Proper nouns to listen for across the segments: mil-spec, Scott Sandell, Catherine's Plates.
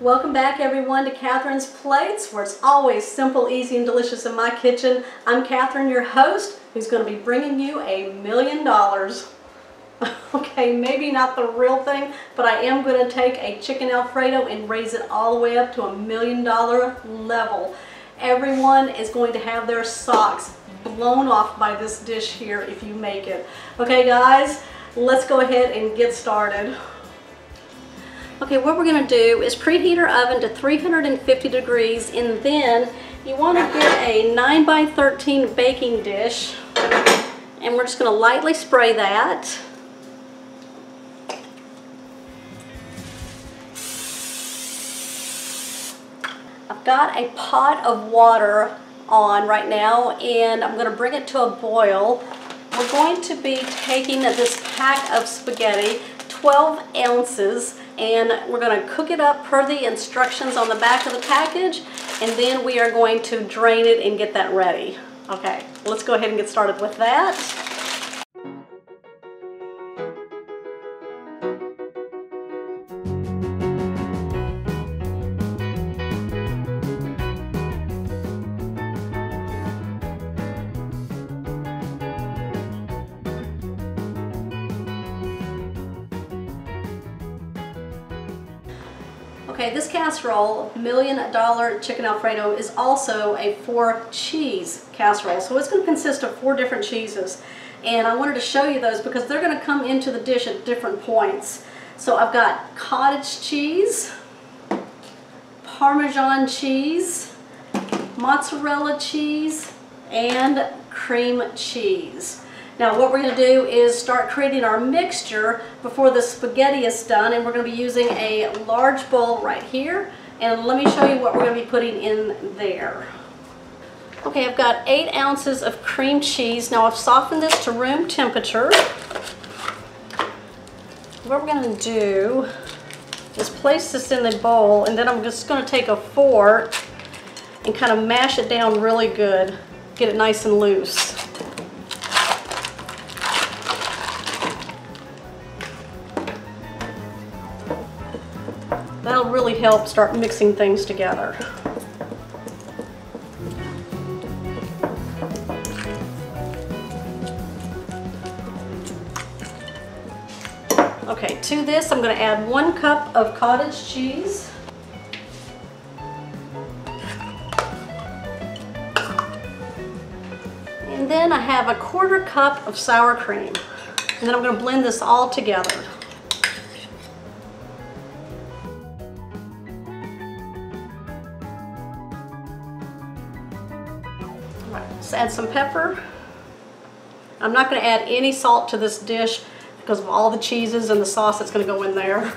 Welcome back everyone to Catherine's Plates, where it's always simple, easy, and delicious in my kitchen. I'm Catherine, your host, who's going to be bringing you $1 million. Okay, maybe not the real thing, but I am going to take a chicken Alfredo and raise it all the way up to $1 million level. Everyone is going to have their socks blown off by this dish here if you make it. Okay guys, let's go ahead and get started. Okay, what we're going to do is preheat our oven to 350 degrees, and then you want to get a 9x13 baking dish, and we're just going to lightly spray that. I've got a pot of water on right now, and I'm going to bring it to a boil. We're going to be taking this pack of spaghetti, 12 ounces, and we're going to cook it up per the instructions on the back of the package, and then we are going to drain it and get that ready. Okay, let's go ahead and get started with that. Okay, this casserole, $1 million chicken Alfredo, is also a 4-cheese casserole. So it's going to consist of 4 different cheeses. And I wanted to show you those because they're going to come into the dish at different points. So I've got cottage cheese, Parmesan cheese, mozzarella cheese, and cream cheese. Now what we're going to do is start creating our mixture before the spaghetti is done, and we're going to be using a large bowl right here, and let me show you what we're going to be putting in there. Okay, I've got 8 ounces of cream cheese. Now I've softened this to room temperature. What we're going to do is place this in the bowl, and then I'm just going to take a fork and kind of mash it down really good, get it nice and loose. That'll really help start mixing things together. Okay, to this I'm going to add 1 cup of cottage cheese, 1/4 cup of sour cream, and then I'm going to blend this all together. Let's add some pepper. I'm not going to add any salt to this dish because of all the cheeses and the sauce that's going to go in there.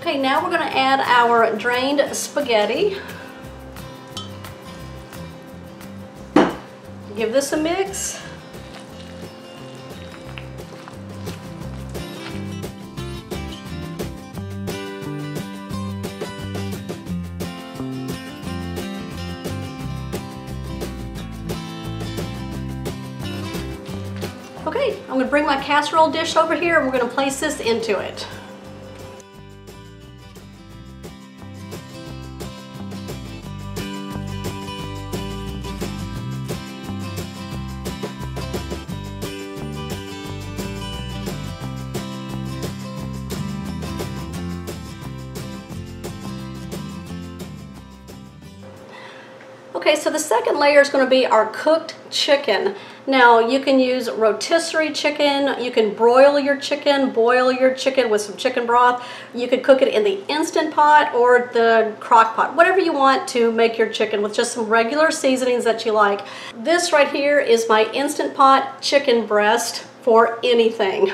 Okay, now we're going to add our drained spaghetti. Give this a mix. Okay, I'm going to bring my casserole dish over here, and we're going to place this into it. Okay, so the second layer is going to be our cooked chicken. Now you can use rotisserie chicken, you can broil your chicken, with some chicken broth. You could cook it in the Instant Pot or the crock pot, whatever you want to make your chicken with just some regular seasonings that you like. This right here is my Instant Pot chicken breast for anything.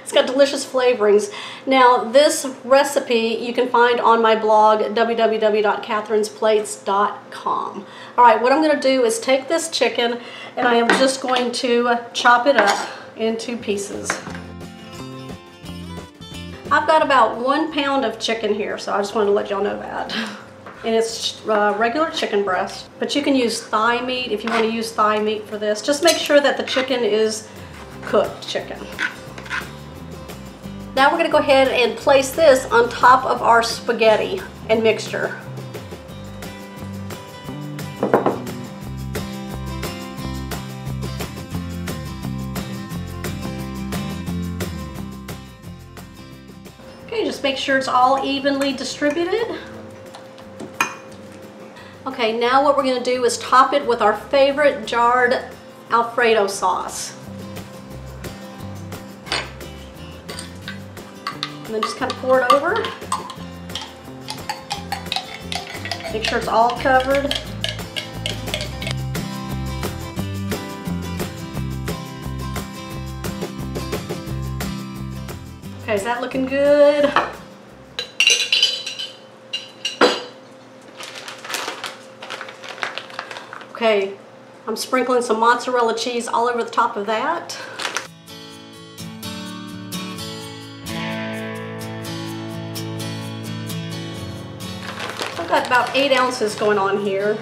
It's got delicious flavorings. Now this recipe you can find on my blog, www.catherinesplates.com. Alright, what I'm going to do is take this chicken, and I am just going to chop it up into pieces. I've got about 1 pound of chicken here, so I just wanted to let y'all know that. and it's regular chicken breast, but you can use thigh meat if you want to use thigh meat for this. Just make sure that the chicken is cooked chicken. Now we're going to go ahead and place this on top of our spaghetti and mixture. Okay, just make sure it's all evenly distributed. Okay, now what we're going to do is top it with our favorite jarred Alfredo sauce. And then just kind of pour it over. Make sure it's all covered. Okay, is that looking good? Okay, I'm sprinkling some mozzarella cheese all over the top of that. I've got about 8 ounces going on here.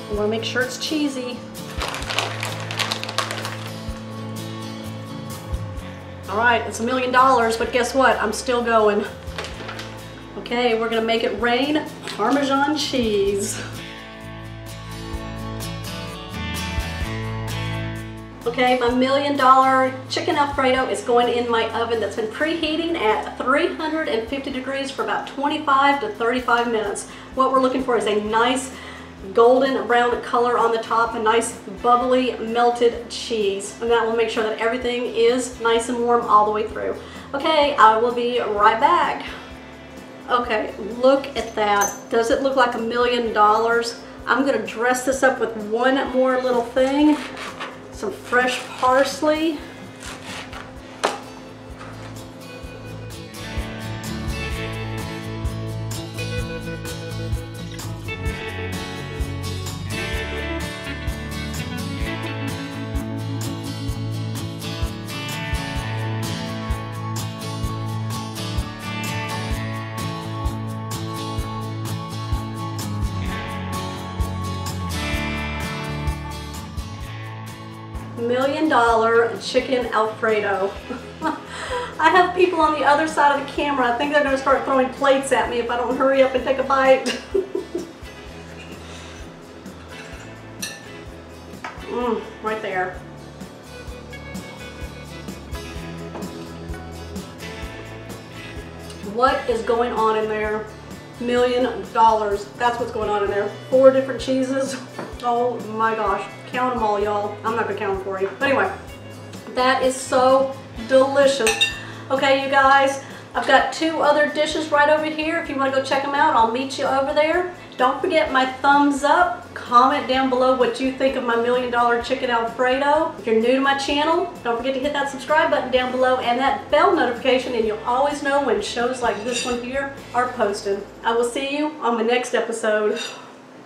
I want to make sure it's cheesy. All right, it's $1,000,000, but guess what? I'm still going. Okay, we're gonna make it rain Parmesan cheese. Okay, my $1,000,000 chicken Alfredo is going in my oven that's been preheating at 350 degrees for about 25 to 35 minutes. What we're looking for is a nice golden brown color on the top, a nice bubbly melted cheese, and that will make sure that everything is nice and warm all the way through. Okay, I will be right back. Okay, look at that. Does it look like $1,000,000? I'm gonna dress this up with one more little thing, some fresh parsley. $1,000,000 chicken Alfredo. I have people on the other side of the camera. I think they're going to start throwing plates at me if I don't hurry up and take a bite. Right there. What is going on in there? $1,000,000. That's what's going on in there. 4 different cheeses. Oh my gosh. Count them all, y'all. I'm not gonna count them for you. But anyway, that is so delicious. Okay, you guys, I've got 2 other dishes right over here. If you wanna go check them out, I'll meet you over there. Don't forget my thumbs up. Comment down below what you think of my $1,000,000 chicken Alfredo. If you're new to my channel, don't forget to hit that subscribe button down below and that bell notification, and you'll always know when shows like this one here are posted. I will see you on the next episode.